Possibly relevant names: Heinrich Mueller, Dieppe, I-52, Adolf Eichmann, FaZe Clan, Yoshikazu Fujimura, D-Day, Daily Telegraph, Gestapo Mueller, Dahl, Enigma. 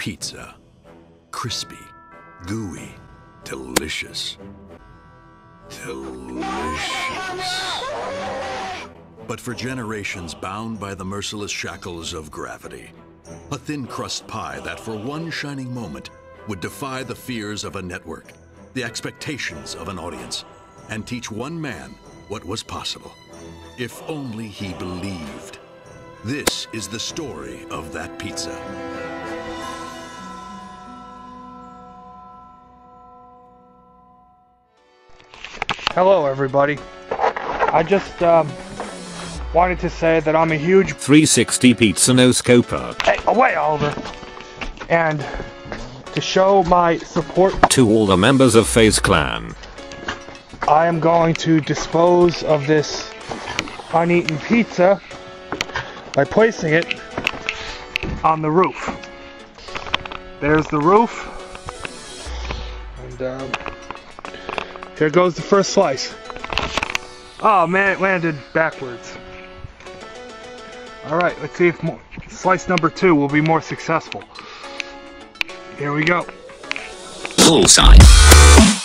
pizza. Crispy, gooey, delicious. Delicious. But for generations bound by the merciless shackles of gravity, a thin crust pie that for one shining moment would defy the fears of a network, the expectations of an audience, and teach one man what was possible, if only he believed. This is the story of that pizza. Hello, everybody. I just wanted to say that I'm a huge 360 pizza no-scoper. Hey, away, Oliver. And to show my support to all the members of FaZe Clan, I am going to dispose of this uneaten pizza by placing it on the roof. There's the roof. And here goes the first slice. Oh man, it landed backwards. Alright, let's see if slice number two will be more successful. Here we go. Full size.